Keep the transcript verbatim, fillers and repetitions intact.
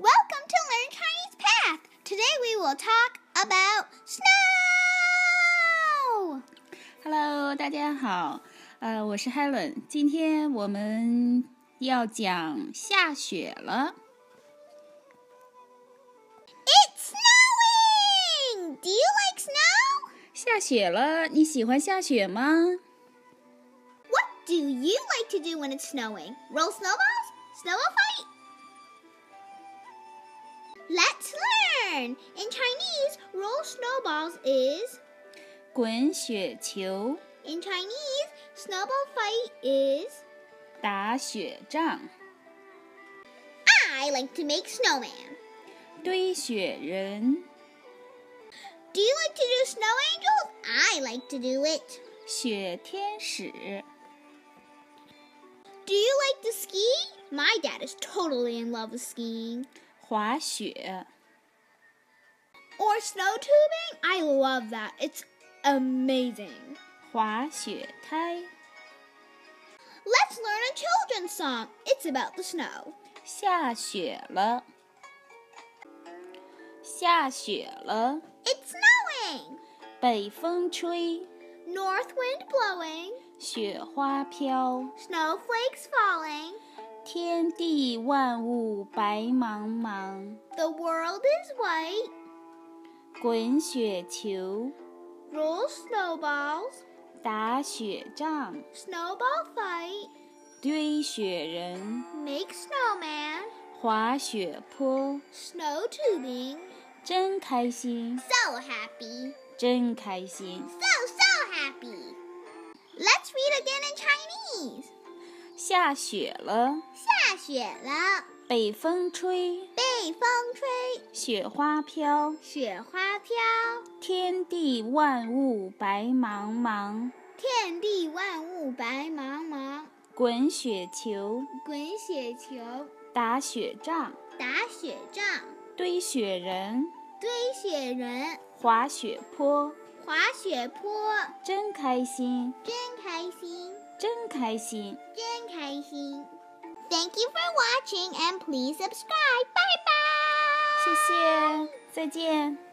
Welcome to Learn Chinese Path. Today we will talk about snow. Hello, 大家好，呃，我是 Helen。今天我们要讲下雪了。It's snowing. Do you like snow? 下雪了，你喜欢下雪吗？ What do you like to do when it's snowing? Roll snowballs? Snowball fight?Let's learn! In Chinese, roll snowballs is 滚雪球. In Chinese, snowball fight is 打雪仗. I like to make snowman. 堆雪人. Do you like to do snow angels? I like to do it. 雪天使. Do you like to ski? My dad is totally in love with skiing.滑雪 Or snow tubing? I love that. It's amazing. 滑雪胎 Let's learn a children's song. It's about the snow. 下雪了下雪了 It's snowing. 北风吹 North wind blowing. 雪花飘 Snowflakes falling.天地万物白茫茫 The world is white. 滚雪球 Roll snowballs. 打雪仗 Snowball fight. 堆雪人 Make snowman. 滑雪坡 Snow tubing. 真开心 So happy. 真开心 So so happy. Let's read again in Chinese.下雪了下雪了北风吹北风吹雪花飘雪花飘天地万物白茫茫天地万物白茫茫滚雪球滚雪球打雪仗打雪仗堆雪人堆雪人滑雪坡滑雪坡真开心真开心真开心真开心 Thank you for watching and please subscribe. Bye bye. 谢谢，再见。